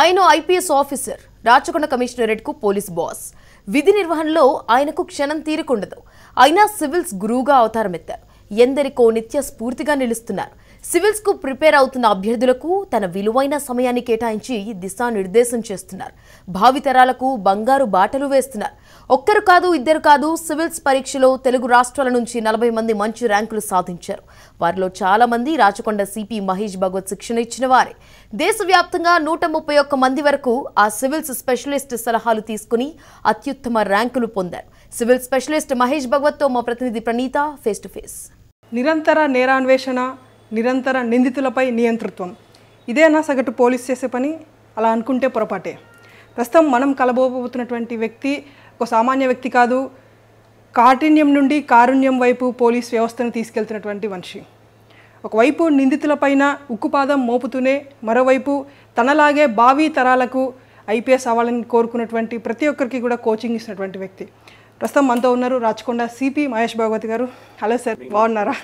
ఆయన IPS officer Rachakonda కమిషనరేట్కు police boss విధి నిర్వహణలో ఆయనకు క్షణం తీరకుండదు అయినా సివిల్స్ గురువుగా అవతారమెత్తారు ఎందరికో నిత్య స్ఫూర్తిగా నిలుస్తున్నారు సివిల్స్ కు ప్రిపేర్ అవుతున్న అభ్యర్థులకు తన విలువైన సమయాన్ని కేటాయించి దిశా నిర్దేశం చేస్తున్నారు భావితరాలకు బంగారు బాటలు వేస్తున్నారు ఒక్కరు కాదు ఇద్దరు కాదు సివిల్స్ పరీక్షలో తెలుగు రాష్ట్రాల నుంచి 40 మంది మంచి ర్యాంకులు సాధించారు వారిలో చాలా మంది రాచకొండ సిపి మహేష్ భగవత్ శిక్షణ ఇచ్చిన వారే దేశవ్యాప్తంగా 131 మంది వరకు ఆ సివిల్స్ స్పెషలిస్ట్ సలహాలు తీసుకొని అత్యుత్తమ ర్యాంకులు పొందారు సివిల్ స్పెషలిస్ట్ మహేష్ భగవత్ తో మా ప్రతినిధి ప్రణీత ఫేస్ టు ఫేస్ నిరంతర నేరాన్వేషణ నిరంతర నిందితులపై నియంతృత్వం ఇదేనా సగటు పోలీస్ చేసే పని అలా అనుకుంటే పొరపాటే ప్రస్తుతం మనం కలబోబోతున్నటువంటి వ్యక్తి ఒక సామాన్య వ్యక్తి కాదు కాఠిన్యం నుండి కారుణ్యం వైపు పోలీస్ వ్యవస్థను తీసుకెళ్తున్నటువంటి మనిషి ఒకవైపు నిందితులపైన ఉక్కుపాదం మోపుతూనే మరోవైపు తనలాగే భావి తరాలకు ఐపీఎస్ అవ్వాలని కోరుకున్నటువంటి ప్రతి ఒక్కరికి కూడా కోచింగ్ ఇస్తున్నటువంటి వ్యక్తి ప్రస్తుతం మనతో ఉన్నారు రాచకొండ సిపి మహేష్ భగవత్ గారు హలో సార్ బాగున్నారా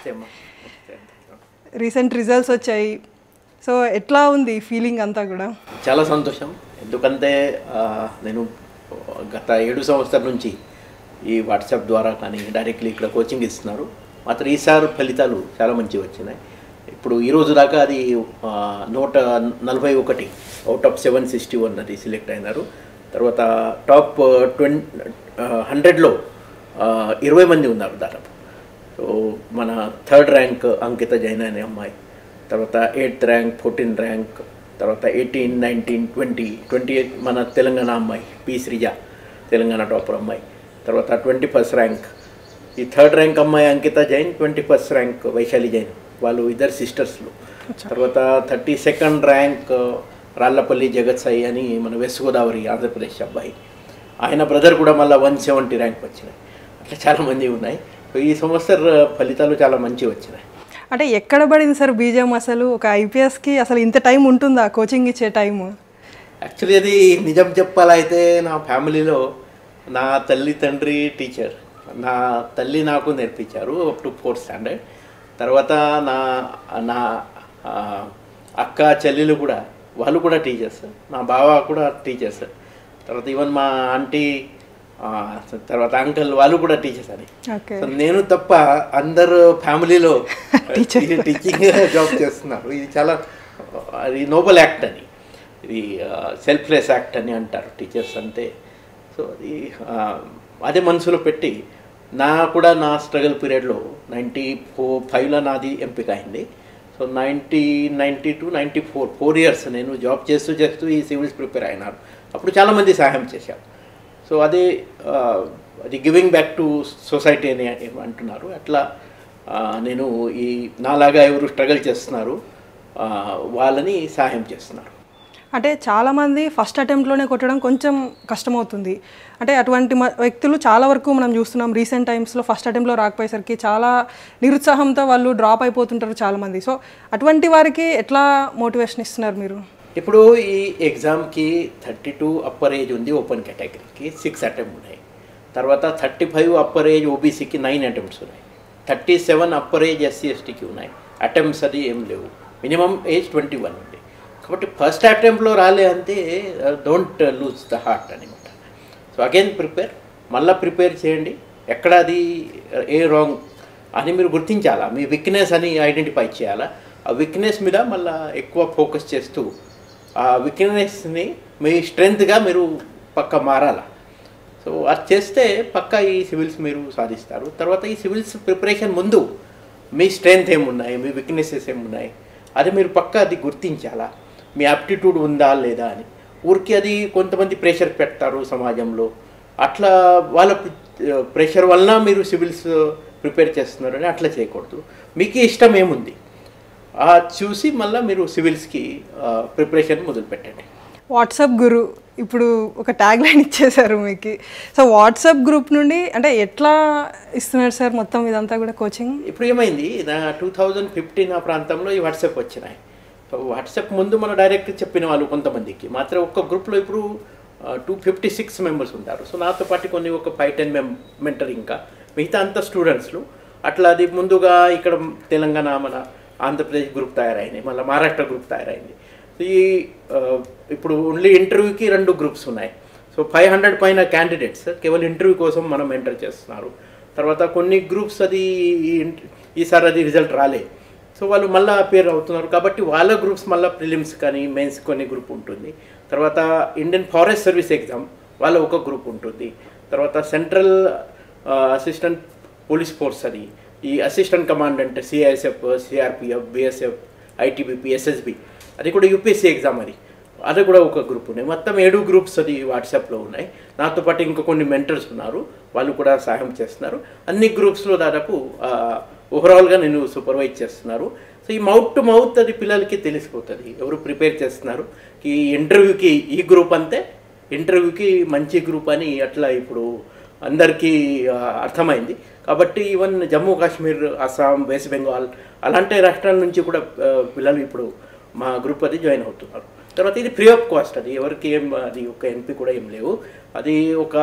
రీసెంట్ రిజల్ట్స్ వచ్చాయి సో ఎట్లా ఉంది ఫీలింగ్ అంతా కూడా చాలా సంతోషం ఎందుకంటే నేను గత 7 సంవత్సరాల నుంచి ఈ వాట్సాప్ ద్వారా కానీ డైరెక్ట్లీ ఇక్కడ కోచింగ్ ఇస్తున్నారు మాత్రం ఈసారి ఫలితాలు చాలా మంచివి వచ్చినాయి ఇప్పుడు ఈరోజు దాకా అది 141 out of 761 అది సెలెక్ట్ అయినారు తర్వాత టాప్ 100లో 20 మంది ఉన్నారు దాదాపు సో మన 3rd ర్యాంక్ అంకిత జైన్ అనే అమ్మాయి తర్వాత 8th ర్యాంక్ 14th ర్యాంక్ తర్వాత 18, 19, 20, 28 మన తెలంగాణ అమ్మాయి పి శ్రీజ తెలంగాణ టాపర్ అమ్మాయి తర్వాత 21st ర్యాంక్ ఈ 3rd ర్యాంక్ అమ్మాయి అంకిత జైన్ 21st ర్యాంక్ వైశాలి జైన్ వాళ్ళు ఇద్దరు సిస్టర్స్లు తర్వాత 32nd ర్యాంక్ రాళ్లపల్లి జగత్ సాయి అని మన వెస్ట్ గోదావరి ఆంధ్రప్రదేశ్ అబ్బాయి ఆయన బ్రదర్ కూడా మళ్ళీ 170 ర్యాంక్ వచ్చినాయి అట్లా చాలామంది ఉన్నాయి ఈ సంవత్సర ఫలితాలు చాలా మంచి వచ్చినాయి అంటే ఎక్కడ పడింది సార్ బీజం అసలు ఒక ఐపీఎస్కి అసలు ఇంత టైం ఉంటుందా కోచింగ్ ఇచ్చే టైము యాక్చువల్లీ అది నిజం చెప్పాలైతే నా ఫ్యామిలీలో నా తల్లి తండ్రి టీచర్ నా తల్లి నాకు నేర్పించారు అప్ టు 4th స్టాండర్డ్ తర్వాత నా నా అక్క చెల్లెలు కూడా వాళ్ళు కూడా టీచర్స్ నా బావ కూడా టీచర్స్ తర్వాత ఈవెన్ మా ఆంటీ తర్వాత అంకల్ వాళ్ళు కూడా టీచర్స్ అని సో నేను తప్ప అందరు ఫ్యామిలీలో టీచింగ్ జాబ్ చేస్తున్నారు ఇది చాలా అది నోబల్ యాక్ట్ అని ఇది సెల్ఫ్లెస్ యాక్ట్ అని అంటారు టీచర్స్ అంతే సో అది అదే మనసులో పెట్టి నా కూడా నా స్ట్రగుల్ పీరియడ్లో 95లో నాది ఎంపిక అయింది సో 92, 94 4 years నేను జాబ్ చేస్తూ ఈ సివిల్స్ ప్రిపేర్ అయినారు అప్పుడు చాలామంది సహాయం చేశారు సో అది గివింగ్ బ్యాక్ టు సొసైటీ అని అంటున్నారు అట్లా నేను ఈ నాలాగా ఎవరు స్ట్రగుల్ చేస్తున్నారు వాళ్ళని సహాయం చేస్తున్నారు అంటే చాలామంది ఫస్ట్ అటెంప్ట్లోనే కొట్టడం కొంచెం కష్టమవుతుంది అంటే అటువంటి వ్యక్తులు చాలా వరకు మనం చూస్తున్నాం రీసెంట్ టైమ్స్లో ఫస్ట్ అటెంప్ట్లో రాకపోయేసరికి చాలా నిరుత్సాహంతో వాళ్ళు డ్రాప్ అయిపోతుంటారు చాలామంది సో అటువంటి వారికి ఎట్లా మోటివేషన్ ఇస్తున్నారు మీరు ఇప్పుడు ఈ ఎగ్జామ్కి 32 అప్పర్ ఏజ్ ఉంది ఓపెన్ కేటగిరీకి 6 అటెంప్ట్ ఉన్నాయి తర్వాత 35 అప్పర్ ఏజ్ ఓబీసీకి 9 అటెంప్ట్స్ ఉన్నాయి 37 అప్పర్ ఏజ్ SC STకి ఉన్నాయి అటెంప్ట్స్ అది ఏం లేవు మినిమం ఏజ్ 21 ఉంది కాబట్టి ఫస్ట్ అటెంప్ట్లో రాలే అంటే డోంట్ లూజ్ ద హార్ట్ అనమాట సో అగైన్ ప్రిపేర్ మళ్ళీ ప్రిపేర్ చేయండి ఎక్కడ అది ఏ రాంగ్ అని మీరు గుర్తించాలా మీ వీక్నెస్ అని ఐడెంటిఫై చేయాలా ఆ వీక్నెస్ మీద మళ్ళీ ఎక్కువ ఫోకస్ చేస్తూ ఆ వీక్నెస్ని మీ స్ట్రెంగ్త్గా మీరు పక్క మారాలా సో అది చేస్తే పక్క ఈ సివిల్స్ మీరు సాధిస్తారు తర్వాత ఈ సివిల్స్ ప్రిపరేషన్ ముందు మీ స్ట్రెంగ్త్ ఏమున్నాయి మీ వీక్నెసెస్ ఏమున్నాయి అది మీరు పక్క అది గుర్తించాలా మీ యాప్టిట్యూడ్ ఉందా లేదా అని ఊరికి అది కొంతమంది ప్రెషర్ పెడతారు సమాజంలో అట్లా వాళ్ళ ప్రెషర్ వలన మీరు సివిల్స్ ప్రిపేర్ చేస్తున్నారు అని అట్లా చేయకూడదు మీకు ఇష్టం ఏముంది ఆ చూసి మళ్ళీ మీరు సివిల్స్కి ప్రిపరేషన్ మొదలుపెట్టండి వాట్సాప్ గురు ఇప్పుడు ఒక ట్యాగ్ లైన్ ఇచ్చేశారు మీకు సో వాట్సాప్ గ్రూప్ నుండి అంటే ఎట్లా ఇస్తున్నారు సార్ మొత్తం ఇదంతా కూడా కోచింగ్ ఇప్పుడు ఏమైంది నా 2015 ఆ ప్రాంతంలో ఈ వాట్సాప్ వచ్చినాయి సో వాట్సాప్ ముందు మనం డైరెక్ట్ చెప్పిన వాళ్ళు కొంతమందికి మాత్రం ఒక్క గ్రూప్లో ఇప్పుడు 256 మెంబర్స్ ఉంటారు సో నాతో పాటు కొన్ని ఒక 5-10 మెంటర్ ఇంకా మిగతా అంతా స్టూడెంట్స్లు అట్లా అది ముందుగా ఇక్కడ తెలంగాణ మన ఆంధ్రప్రదేశ్ గ్రూప్ తయారైంది మళ్ళీ మహారాష్ట్ర గ్రూప్ తయారైంది ఇప్పుడు ఓన్లీ ఇంటర్వ్యూకి రెండు గ్రూప్స్ ఉన్నాయి. సో 500 పైన క్యాండిడేట్స్ కేవలం ఇంటర్వ్యూ కోసం మనం ఎంటర్ చేస్తున్నారు. తర్వాత కొన్ని గ్రూప్స్ అది ఈసారి అది రిజల్ట్ రాలే, సో వాళ్ళు మళ్ళీ అపేర్ అవుతున్నారు. కాబట్టి వాళ్ళ గ్రూప్స్ మళ్ళీ ప్రిలిమ్స్ కానీ మెయిన్స్ కొన్ని గ్రూప్ ఉంటుంది. తర్వాత ఇండియన్ ఫారెస్ట్ సర్వీస్ ఎగ్జామ్ వాళ్ళ ఒక గ్రూప్ ఉంటుంది. తర్వాత సెంట్రల్ అసిస్టెంట్ పోలీస్ ఫోర్స్ అది ఈ assistant commandant CISF, CRPF, BSF, ITBP, SSB అది కూడా యూపీఎస్సీ ఎగ్జామ్ అది అది కూడా ఒక గ్రూప్ ఉన్నాయి. మొత్తం 7 గ్రూప్స్ అది వాట్సాప్లో ఉన్నాయి. నాతో పాటు ఇంకా కొన్ని మెంటర్స్ ఉన్నారు, వాళ్ళు కూడా సహాయం చేస్తున్నారు. అన్ని గ్రూప్స్లో దాదాపు ఓవరాల్గా నేను సూపర్వైజ్ చేస్తున్నారు. సో ఈ మౌత్ టు మౌత్ అది పిల్లలకి తెలిసిపోతుంది ఎవరు ప్రిపేర్ చేస్తున్నారు. ఈ ఇంటర్వ్యూకి ఈ గ్రూప్ అంతే, ఇంటర్వ్యూకి మంచి గ్రూప్ అని అట్లా ఇప్పుడు అందరికీ అర్థమైంది. కాబట్టి ఈవెన్ జమ్మూ కాశ్మీర్, అస్సాం, వెస్ట్ బెంగాల్ అలాంటి రాష్ట్రాల నుంచి కూడా పిల్లలు ఇప్పుడు మా గ్రూప్ అది జాయిన్ అవుతున్నారు. తర్వాత ఇది ఫ్రీ ఆఫ్ కాస్ట్ అది ఎవరికి ఏం అది ఒక ఎంపీ కూడా ఏం లేవు. అది ఒక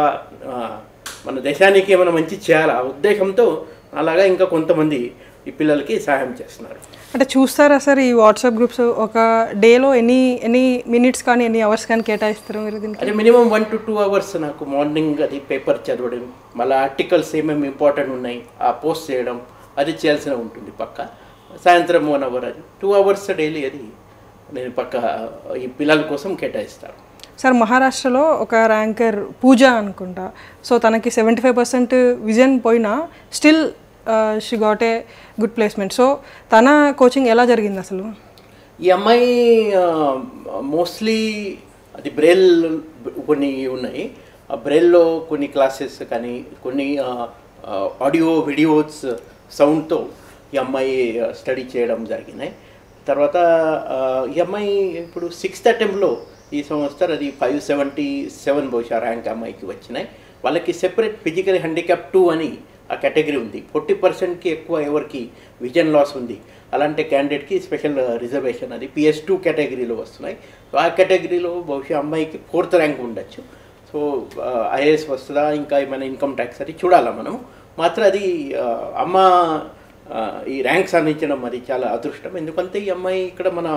మన దేశానికి ఏమైనా మంచి చేయాలి ఆ ఉద్దేశంతో అలాగా ఇంకా కొంతమంది ఈ పిల్లలకి సహాయం చేస్తున్నారు. అంటే చూస్తారా సార్ ఈ వాట్సాప్ గ్రూప్స్ ఒక డేలో ఎన్ని మినిట్స్ కానీ ఎన్ని అవర్స్ కానీ కేటాయిస్తారు మీరు దీనికి? అది మినిమం 1 to 2 అవర్స్ నాకు మార్నింగ్ అది పేపర్ చదవడం, మళ్ళీ ఆర్టికల్స్ ఏమేమి ఇంపార్టెంట్ ఉన్నాయి ఆ పోస్ట్ చేయడం అది చేయాల్సిన ఉంటుంది పక్క. సాయంత్రం 1 అవర్ అది 2 అవర్స్ డైలీ అది నేను పక్క ఈ పిల్లల కోసం కేటాయిస్తాను. సార్ మహారాష్ట్రలో ఒక ర్యాంకర్ పూజ అనుకుంటా, సో తనకి 75% విజన్ పోయినా still she got a good placement. So తన కోచింగ్ ఎలా జరిగింది అసలు? ఈ అమ్మాయి మోస్ట్లీ అది బ్రెయిల్ కొన్ని ఉన్నాయి, ఆ బ్రెయిల్లో కొన్ని క్లాసెస్ కానీ కొన్ని ఆడియో వీడియోస్ సౌండ్తో ఈ అమ్మాయి స్టడీ చేయడం జరిగినాయి. తర్వాత ఈ అమ్మాయి ఇప్పుడు 6th అటెంప్ట్లో ఈ సంవత్సరం అది 577 బహుశా ర్యాంక్ అమ్మాయికి వచ్చినాయి. వాళ్ళకి సెపరేట్ ఫిజికల్ హ్యాండిక్యాప్ 2 అని ఆ కేటగిరీ ఉంది. 40%కి ఎక్కువ ఎవరికి విజన్ లాస్ ఉంది అలాంటి క్యాండిడేట్కి స్పెషల్ రిజర్వేషన్ అది PS2 కేటగిరీలో వస్తున్నాయి. సో ఆ కేటగిరీలో బహుశా అమ్మాయికి 4th ర్యాంక్ ఉండొచ్చు. సో IAS వస్తుందా ఇంకా ఏమైనా ఇన్కమ్ ట్యాక్స్ అది చూడాలా మనం మాత్రం. అది అమ్మ ఈ ర్యాంక్ సాధించడం అది చాలా అదృష్టం. ఎందుకంటే ఈ అమ్మాయి ఇక్కడ మన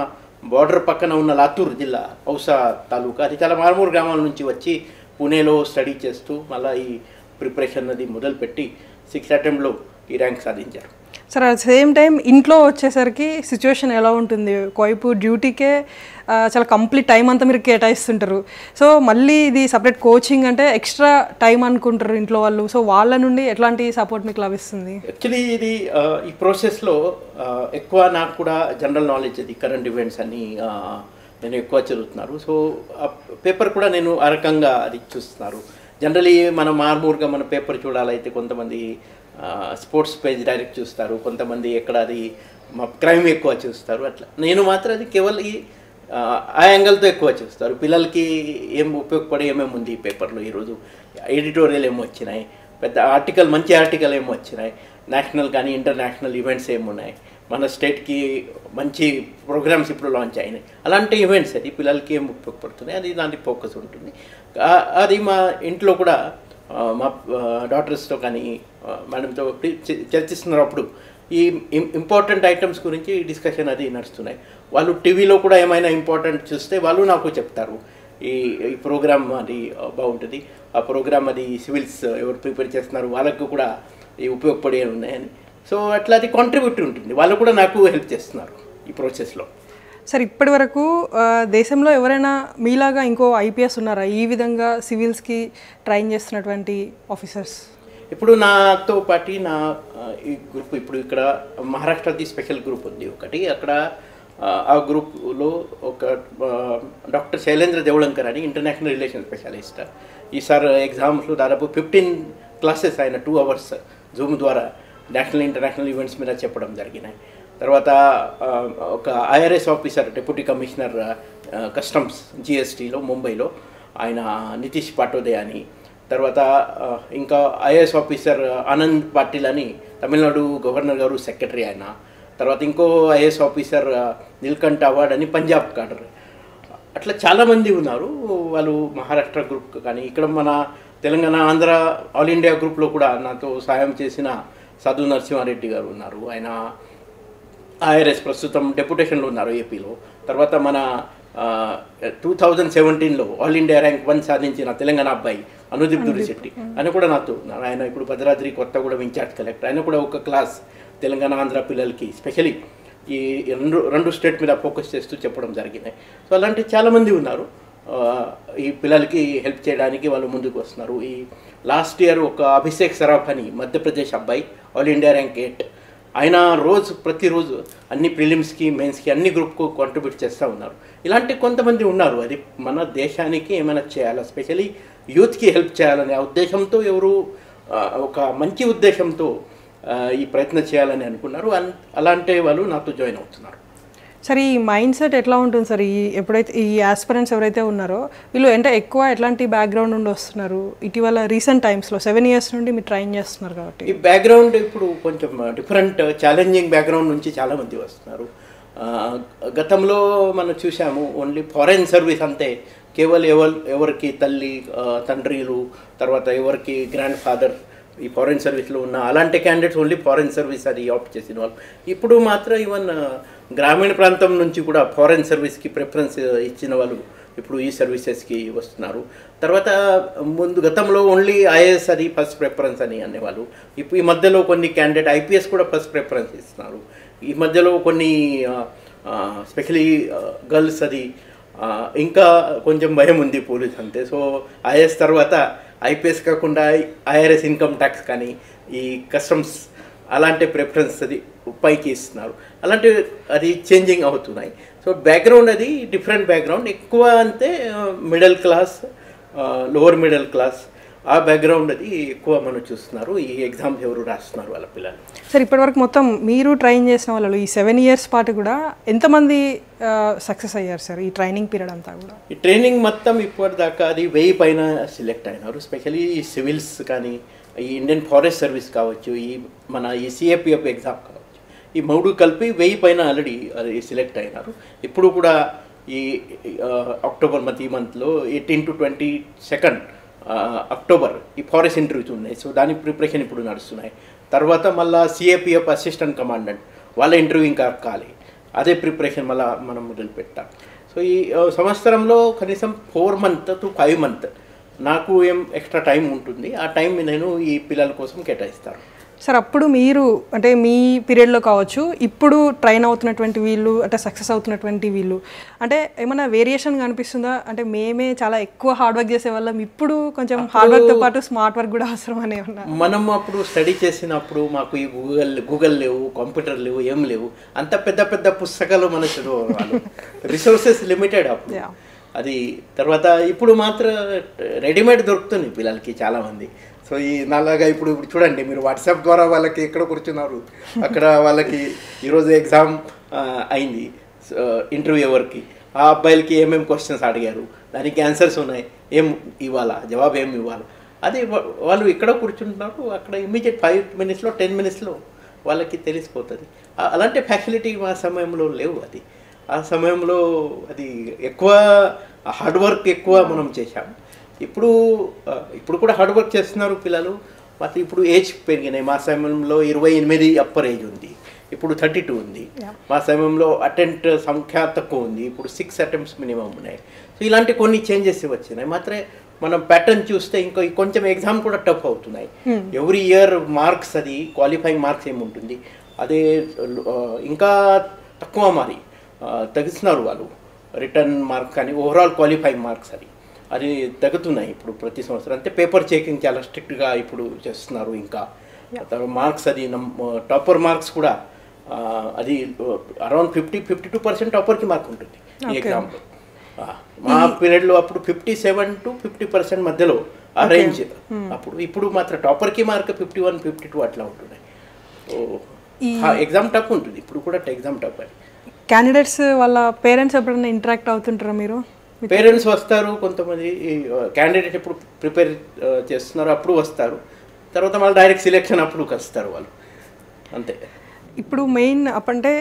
బార్డర్ పక్కన ఉన్న లాతూర్ జిల్లా ఔసా తాలూకా అది చాలా మారుమూరు గ్రామాల నుంచి వచ్చి పూణేలో స్టడీ చేస్తూ మళ్ళీ ఈ ప్రిపరేషన్ అది మొదలుపెట్టి 6th అటెంప్ట్లో ఈ ర్యాంక్ సాధించారు. సార్ అట్ సేమ్ టైం ఇంట్లో వచ్చేసరికి సిచ్యువేషన్ ఎలా ఉంటుంది? ఒకవైపు డ్యూటీకే చాలా కంప్లీట్ టైం అంతా మీరు కేటాయిస్తుంటారు, సో మళ్ళీ ఇది సపరేట్ కోచింగ్ అంటే ఎక్స్ట్రా టైం అనుకుంటారు ఇంట్లో వాళ్ళు. సో వాళ్ళ నుండి ఎట్లాంటి సపోర్ట్ మీకు లభిస్తుంది? యాక్చువల్లీ ఇది ఈ ప్రాసెస్లో ఎక్కువ నాకు కూడా జనరల్ నాలెడ్జ్ అది కరెంట్ ఈవెంట్స్ అని నేను ఎక్కువ చదువుతున్నారు. సో పేపర్ కూడా నేను ఆ రకంగా అది చూస్తున్నారు. జనరలీ మనం మార్మూర్గా మన పేపర్ చూడాలైతే కొంతమంది స్పోర్ట్స్ పేజ్ డైరెక్ట్ చూస్తారు, కొంతమంది ఎక్కడ అది క్రైమ్ ఎక్కువ చూస్తారు. అట్లా నేను మాత్రం అది కేవలం ఆ యాంగిల్తో ఎక్కువ చూస్తారు. పిల్లలకి ఏం ఉపయోగపడే ఏమేమి ఉంది ఈ పేపర్లో, ఈరోజు ఎడిటోరియల్ ఏమి వచ్చినాయి, పెద్ద ఆర్టికల్ మంచి ఆర్టికల్ ఏమి వచ్చినాయి, నేషనల్ కానీ ఇంటర్నేషనల్ ఈవెంట్స్ ఏమున్నాయి, మన స్టేట్కి మంచి ప్రోగ్రామ్స్ ఇప్పుడు లాంచ్ అయినాయి అలాంటి ఈవెంట్స్ అది పిల్లలకి ఏం ఉపయోగపడుతున్నాయి అది దానికి ఫోకస్ ఉంటుంది. అది మా ఇంట్లో కూడా మా డాటర్స్తో కానీ మేడంతో చర్చిస్తున్నారు. అప్పుడు ఈ ఇంపార్టెంట్ ఐటమ్స్ గురించి డిస్కషన్ అది నడుస్తున్నాయి. వాళ్ళు టీవీలో కూడా ఏమైనా ఇంపార్టెంట్ చూస్తే వాళ్ళు నాకు చెప్తారు ఈ ఈ ప్రోగ్రామ్ అది బాగుంటుంది, ఆ ప్రోగ్రామ్ అది సివిల్స్ ఎవరు ప్రిపేర్ చేస్తున్నారు వాళ్ళకు కూడా ఈ ఉపయోగపడే ఉన్నాయని. సో అట్లా అది కాంట్రిబ్యూట్ ఉంటుంది, వాళ్ళు కూడా నాకు హెల్ప్ చేస్తున్నారు ఈ ప్రాసెస్లో. సార్ ఇప్పటి వరకు దేశంలో ఎవరైనా మీలాగా ఇంకో IPS ఉన్నారా ఈ విధంగా సివిల్స్కి ట్రైన్ చేస్తున్నటువంటి ఆఫీసర్స్? ఇప్పుడు నాతో పాటు నా ఈ గ్రూప్ ఇప్పుడు ఇక్కడ మహారాష్ట్రది స్పెషల్ గ్రూప్ ఉంది ఒకటి, అక్కడ ఆ గ్రూప్లో ఒక డాక్టర్ శైలేంద్ర దేవళంకర్ అని ఇంటర్నేషనల్ రిలేషన్ స్పెషలిస్ట్ ఈసారి ఎగ్జామ్స్లో దాదాపు 15 క్లాసెస్ ఆయన 2 అవర్స్ జూమ్ ద్వారా నేషనల్ ఇంటర్నేషనల్ ఈవెంట్స్ మీద చెప్పడం జరిగినాయి. తర్వాత ఒక IRS officer deputy commissioner customs GSTలో ముంబైలో ఆయన నితీష్ పాటోదే అని, తర్వాత ఇంకా IAS ఆఫీసర్ ఆనంద్ పాటిల్ అని తమిళనాడు గవర్నర్ గారు సెక్రటరీ ఆయన, తర్వాత ఇంకో IAS ఆఫీసర్ నీల్కంఠ్ అవార్డ్ అని పంజాబ్ కాడర్. అట్లా చాలామంది ఉన్నారు వాళ్ళు మహారాష్ట్ర గ్రూప్ కానీ ఇక్కడ మన తెలంగాణ ఆంధ్ర ఆల్ ఇండియా గ్రూప్లో కూడా నాతో సాయం చేసిన సాధు నరసింహారెడ్డి గారు ఉన్నారు. ఆయన IRS ప్రస్తుతం డెప్యుటేషన్లో ఉన్నారు ఏపీలో. తర్వాత మన 2017 ऑल इंडिया रैंक 1 సాధించిన తెలంగాణ అబ్బాయి అనుదీప్ దురిశెట్టి ఆయన కూడా నాతో ఆయన ఇప్పుడు భద్రాద్రి కొత్తగూడెం ఇన్ఛార్జ్ కలెక్టర్ ఆయన కూడా ఒక క్లాస్ తెలంగాణ ఆంధ్ర పిల్లలకి స్పెషల్లీ ఈ రెండు స్టేట్ మీద ఫోకస్ చేస్తూ చెప్పడం జరిగింది సో అలాంటి చాలా మంది ఉన్నారు ఈ పిల్లలకి హెల్ప్ చేయడానికి వాళ్ళు ముందుకు వస్తున్నారు ఈ లాస్ట్ ఇయర్ ఒక అభిషేక్ సరాఫని మధ్యప్రదేశ్ అబ్బాయి ఆల్ ఇండియా ర్యాంక్ 8 ఆయన రోజు ప్రతి రోజు అన్ని ప్రిలిమ్స్ కి మెయిన్స్ కి అన్ని గ్రూప్ కు కాంట్రిబ్యూట్ చేస్తా ఉన్నారు ఇలాంటి కొంతమంది ఉన్నారు అది మన దేశానికి ఏమైనా చేయాలి స్పెషల్లీ యూత్ కి హెల్ప్ చేయాలనే ఉద్దేశంతో ఎవరు ఒక మంచి ఉద్దేశంతో ఈ ప్రయత్నం చేయాలని అనుకున్నారు అలాంటి వాళ్ళు నాతో జాయిన్ అవుతున్నారు सर माइंड सेट एट्ला उंटुंदी सर एप्पुडैते एस्पिरेंट्स एवरैते उन्नारो वीळ्ळु एंटे एक्कुव एट्लांटी बैकग्राउंड नुंडि वस्तुन्नारु इटिवल रीसेंट टाइम्स लो 7 इयर्स नुंडि मी ट्रैन चेस्तुन्नारु काबट्टी ई बैकग्राउंड इप्पुडु कोंचेम डिफरेंट चैलेंजिंग बैकग्राउंड नुंडि चाला मंदि वस्तुन्नारु గతంలో మనం చూసాము ఓన్లీ ఫారెన్ సర్వీస్ అంటే కేవలం ఎవరికి తల్లి తండ్రిలు తర్వాత ఎవరికి గ్రాండ్ ఫాదర్ ఈ ఫారెన్ సర్వీస్ లో ఉన్న అలాంటి క్యాండిడేట్స్ ఓన్లీ ఫారెన్ సర్వీస్ అది ఆప్ట్ చేసిన వాళ్ళు ఇప్పుడు మాత్రం ఈవెన్ గ్రామీణ ప్రాంతం నుంచి కూడా ఫారెన్ సర్వీస్ కి ప్రిఫరెన్స్ ఇచ్చిన వాళ్ళు ఇప్పుడు ఈ సర్వీసెస్ కి వస్తున్నారు తర్వాత ముందు గతంలో ఓన్లీ ఐఏఎస్ అది ఫస్ట్ ప్రిఫరెన్స్ అని అనేవాళ్ళు ఇప్పుడు ఈ మధ్యలో కొన్ని క్యాండిడేట్ ఐపీఎస్ కూడా ఫస్ట్ ప్రిఫరెన్స్ ఇస్తున్నారు ఈ మధ్యలో కొన్ని స్పెషల్లీ గర్ల్స్ అది ఇంకా కొంచెం భయం ఉంది పోలీస్ అంటే సో ఐఏఎస్ తర్వాత ఐపీఎస్ కాకుండా ఐఆర్ఎస్ ఇన్కమ్ ట్యాక్స్ కానీ ఈ కస్టమ్స్ అలాంటి ప్రిఫరెన్స్ అది పైకి ఇస్తున్నారు అలాంటి అది చేంజింగ్ అవుతున్నాయి సో బ్యాక్గ్రౌండ్ అది డిఫరెంట్ బ్యాక్గ్రౌండ్ ఎక్కువ అంటే middle class lower middle class ఆ బ్యాక్గ్రౌండ్ అది ఎక్కువ మనం చూస్తున్నారు ఈ ఎగ్జామ్స్ ఎవరు రాస్తున్నారు వాళ్ళ పిల్లలు సార్ ఇప్పటివరకు మొత్తం మీరు ట్రైన్ చేసిన వాళ్ళు ఈ 7 ఇయర్స్ పాటు కూడా ఎంత మంది సక్సెస్ అయ్యారు సార్ ఈ ట్రైనింగ్ పీరియడ్ అంతా కూడా ఈ ట్రైనింగ్ మొత్తం ఇప్పటిదాకా అది 1000 పైన సెలెక్ట్ అయినారు స్పెషల్లీ సివిల్స్ కానీ ఈ ఇండియన్ ఫారెస్ట్ సర్వీస్ కావచ్చు ఈ మన ఈ CAPF ఎగ్జామ్ కావచ్చు ఈ మూడు కలిపి 1000 పైన ఆల్రెడీ సెలెక్ట్ అయినారు ఇప్పుడు కూడా ఈ అక్టోబర్ మంత్ ఈ మంత్ లో 18 to 22 అక్టోబర్ ఈ ఫారెస్ట్ ఇంటర్వ్యూస్ ఉన్నాయి సో దాని ప్రిపరేషన్ ఇప్పుడు నడుస్తున్నాయి తర్వాత మళ్ళీ CAPF అసిస్టెంట్ కమాండెంట్ వాళ్ళ ఇంటర్వ్యూ ఇంకా కాలే అదే ప్రిపరేషన్ మళ్ళీ మనం మొదలు పెట్టాం సో ఈ సంవత్సరంలో కనీసం 4 month to 5 month నాకు ఏం ఎక్స్ట్రా టైం ఉంటుంది ఆ టైం నేను ఈ పిల్లల కోసం కేటాయిస్తాను సార్ అప్పుడు మీరు అంటే మీ పీరియడ్లో కావచ్చు ఇప్పుడు ట్రైన్ అవుతున్నటువంటి వీళ్ళు అంటే సక్సెస్ అవుతున్నటువంటి వీళ్ళు అంటే ఏమైనా వేరియేషన్ కనిపిస్తుందా అంటే మేమే చాలా ఎక్కువ హార్డ్ వర్క్ చేసే వాళ్ళం ఇప్పుడు కొంచెం హార్డ్ వర్క్తో పాటు స్మార్ట్ వర్క్ కూడా అవసరం అనే ఉన్నా మనం అప్పుడు స్టడీ చేసినప్పుడు మాకు ఈ గూగుల్ లేవు కంప్యూటర్ లేవు ఏం లేవు అంత పెద్ద పెద్ద పుస్తకాలు మన చదువు రిసోర్సెస్ లిమిటెడ్ అప్పుడు అది తర్వాత ఇప్పుడు మాత్రం రెడీమేడ్ దొరుకుతుంది పిల్లలకి చాలామంది సో ఈ నాలాగా ఇప్పుడు ఇప్పుడు చూడండి మీరు వాట్సాప్ ద్వారా వాళ్ళకి ఎక్కడ కూర్చున్నారు అక్కడ వాళ్ళకి ఈరోజు ఎగ్జామ్ అయింది ఇంటర్వ్యూ ఎవరికి ఆ అబ్బాయిలకి ఏమేమి క్వశ్చన్స్ అడిగారు దానికి ఆన్సర్స్ ఉన్నాయి ఏం ఇవ్వాలా జవాబు ఏమి ఇవ్వాలి అది వాళ్ళు ఇక్కడ కూర్చుంటున్నారు అక్కడ ఇమీడియట్ 5 minutes లో 10 minutes లో వాళ్ళకి తెలిసిపోతుంది అలాంటి ఫ్యాసిలిటీ మా సమయంలో లేవు అది ఆ సమయంలో అది ఎక్కువ హార్డ్ వర్క్ ఎక్కువ మనం చేశాం ఇప్పుడు ఇప్పుడు కూడా హార్డ్ వర్క్ చేస్తున్నారు పిల్లలు మాకు ఇప్పుడు ఏజ్ పెరిగినాయి మా సమయంలో 28 అప్పర్ ఏజ్ ఉంది ఇప్పుడు 32 ఉంది మా సమయంలో అటెంప్ట్ సంఖ్య తక్కువ ఉంది ఇప్పుడు 6 attempts మినిమం ఉన్నాయి సో ఇలాంటి కొన్ని చేంజెస్ వచ్చినాయి మాత్రమే మనం ప్యాటర్న్ చూస్తే ఇంకా కొంచెం ఎగ్జామ్ కూడా టఫ్ అవుతున్నాయి ఎవ్రీ ఇయర్ మార్క్స్ అది క్వాలిఫైయింగ్ మార్క్స్ ఏముంటుంది అదే ఇంకా తక్కువ మరి తగ్గిస్తున్నారు వాళ్ళు రిటర్న్ మార్క్స్ కానీ ఓవరాల్ క్వాలిఫైయింగ్ మార్క్స్ అది అది తగ్గుతున్నాయి ఇప్పుడు ప్రతి సంవత్సరం అంటే పేపర్ చెకింగ్ చాలా స్ట్రిక్ట్గా ఇప్పుడు చేస్తున్నారు ఇంకా మార్క్స్ అది టాపర్ మార్క్స్ కూడా అది అరౌండ్ 50-52% టాపర్కి మార్క్ ఉంటుంది ఈ ఎగ్జామ్లో మా పీరియడ్లో అప్పుడు 57 to 50% మధ్యలో ఆ రేంజ్ అప్పుడు ఇప్పుడు మాత్రం టాపర్కి మార్క్ 51-52 అట్లా ఉంటున్నాయి ఎగ్జామ్ టఫ్ ఉంటుంది ఇప్పుడు కూడా ఎగ్జామ్ టఫ్ అది క్యాండిడేట్స్ వాళ్ళ పేరెంట్స్ ఎప్పుడైనా ఇంటరాక్ట్ అవుతుంటారా మీరు పేరెంట్స్ వస్తారు కొంతమంది క్యాండిడేట్ ఎప్పుడు ప్రిపేర్ చేస్తున్నారు అప్పుడు వస్తారు తర్వాత వాళ్ళు డైరెక్ట్ సెలెక్షన్ అప్పుడు వస్తారు వాళ్ళు అంతే ఇప్పుడు మెయిన్ అప్పుడంటే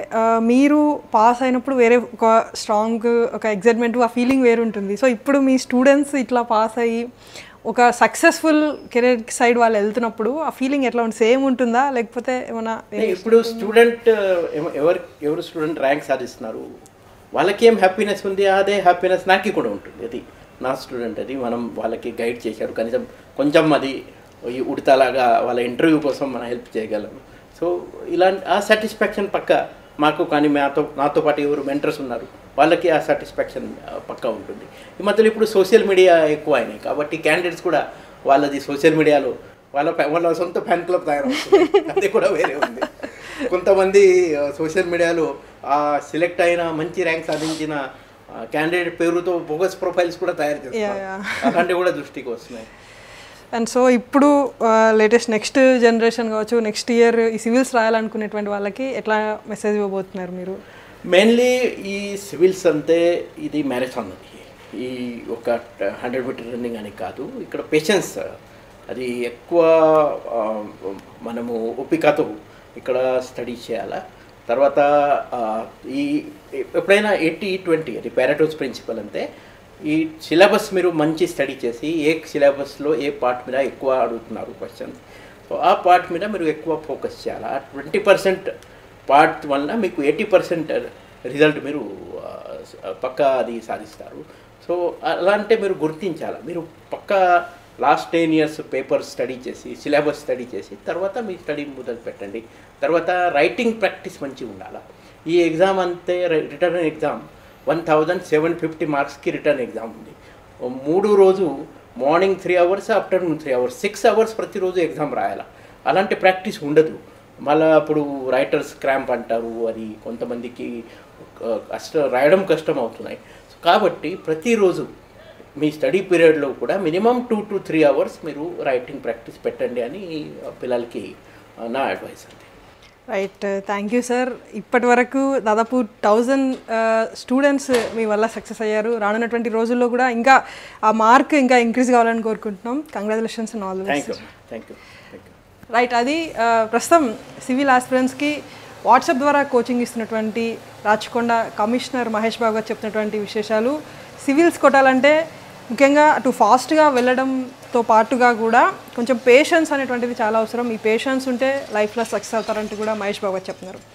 మీరు పాస్ అయినప్పుడు వేరే ఒక స్ట్రాంగ్ ఒక ఎగ్జైట్మెంట్ ఆ ఫీలింగ్ వేరు ఉంటుంది సో ఇప్పుడు మీ స్టూడెంట్స్ ఇట్లా పాస్ అయ్యి ఒక సక్సెస్ఫుల్ కెరీర్ సైడ్ వాళ్ళు వెళ్తున్నప్పుడు ఆ ఫీలింగ్ ఎట్లా ఉంటుంది సేమ్ ఉంటుందా లేకపోతే ఏమైనా ఇప్పుడు స్టూడెంట్ ఎవరు స్టూడెంట్ ర్యాంక్ సాధిస్తున్నారు వాళ్ళకి ఏం హ్యాపీనెస్ ఉంది అదే హ్యాపీనెస్ నాకు కూడా ఉంటుంది. అది నా స్టూడెంట్, అది మనం వాళ్ళకి గైడ్ చేశారు, కనీసం కొంచెం అది ఉడతలాగా వాళ్ళ ఇంటర్వ్యూ కోసం మనం హెల్ప్ చేయగలం. సో ఇలాంటి ఆ సాటిస్ఫాక్షన్ పక్క మాకు, కానీ నాతో పాటు ఎవరు మెంటర్స్ ఉన్నారు వాళ్ళకి ఆ సాటిస్ఫాక్షన్ పక్కా ఉంటుంది. ఈ మధ్యలో ఇప్పుడు సోషల్ మీడియా ఎక్కువ అయినాయి కాబట్టి క్యాండిడేట్స్ కూడా వాళ్ళది సోషల్ మీడియాలో వాళ్ళ సొంత ఫ్యాన్ క్లబ్ తయారవుతుంది. అది కూడా వేరే ఉంది. కొంతమంది సోషల్ మీడియాలో సెలెక్ట్ అయిన మంచి ర్యాంక్ సాధించిన క్యాండిడేట్ పేరుతో బోగస్ ప్రొఫైల్స్ కూడా తయారు చేస్తారు. అలాంటివి కూడా దృష్టికి వస్తున్నాయి. అండ్ సో ఇప్పుడు లేటెస్ట్ నెక్స్ట్ జనరేషన్ కావచ్చు, నెక్స్ట్ ఇయర్ ఈ సివిల్స్ రాయాలనుకునేటువంటి వాళ్ళకి ఎట్లా మెసేజ్ ఇవ్వబోతున్నారు మీరు? మెయిన్లీ ఈ సివిల్స్ అంటే ఇది మ్యారథాన్, అది ఈ ఒక 100 మీటర్ రన్నింగ్ అని కాదు. ఇక్కడ పేషెన్స్ అది ఎక్కువ, మనము ఓపికతో ఇక్కడ స్టడీ చేయాలా. తర్వాత ఈ ఎప్పుడైనా 80-20 అది పారటోస్ ప్రిన్సిపల్ అంతే. ఈ సిలబస్ మీరు మంచి స్టడీ చేసి ఏ సిలబస్లో ఏ పార్ట్ మీద ఎక్కువ అడుగుతున్నారు క్వశ్చన్స్, సో ఆ పార్ట్ మీద మీరు ఎక్కువ ఫోకస్ చేయాలి. ఆ 20% పార్ట్ వల్ల మీకు 80% రిజల్ట్ మీరు పక్కా అది సాధిస్తారు. సో అలా అంటే మీరు గుర్తించాలి. మీరు పక్కా లాస్ట్ 10 years పేపర్ స్టడీ చేసి సిలబస్ స్టడీ చేసి తర్వాత మీ స్టడీ మొదలు పెట్టండి. తర్వాత రైటింగ్ ప్రాక్టీస్ మంచిగా ఉండాలి. ఈ ఎగ్జామ్ అంతే written exam 1750 marks written exam ఉంది. 3 రోజు morning 3 hours, afternoon 3 hours, 6 hours ప్రతిరోజు ఎగ్జామ్ రాయాలి. అలాంటి ప్రాక్టీస్ ఉండదు. మళ్ళీ అప్పుడు రైటర్స్ క్రాంప్ అంటారు, అది కొంతమందికి రాయడం కష్టం అవుతున్నాయి. కాబట్టి ప్రతిరోజు మీ స్టడీ పీరియడ్లో కూడా మినిమం 2 to 3 hours మీరు రైటింగ్ ప్రాక్టీస్ పెట్టండి అని పిల్లలకి నా అడ్వైస్ అండి. Right, thank you sir. ఇప్పటి వరకు దాదాపు 1000 students మీ వల్ల సక్సెస్ అయ్యారు. రానున్నటువంటి రోజుల్లో కూడా ఇంకా ఆ మార్క్ ఇంకా ఇంక్రీజ్ కావాలని కోరుకుంటున్నాం. Congratulations and all the best. Thank you. Right, అది ప్రస్తుతం సివిల్ ఆస్పిరెంట్స్కి వాట్సాప్ ద్వారా కోచింగ్ ఇస్తున్నటువంటి రాచకొండ కమిషనర్ మహేష్ బాబు చెప్తున్నటువంటి విశేషాలు. సివిల్స్ కొట్టాలంటే ముఖ్యంగా అటు ఫాస్ట్గా వెళ్ళడంతో పాటుగా కూడా కొంచెం పేషెన్స్ అనేటువంటిది చాలా అవసరం. ఈ పేషెన్స్ ఉంటే లైఫ్లో సక్సెస్ అవుతారంటూ కూడా మహేష్ బాబు చెప్తున్నారు.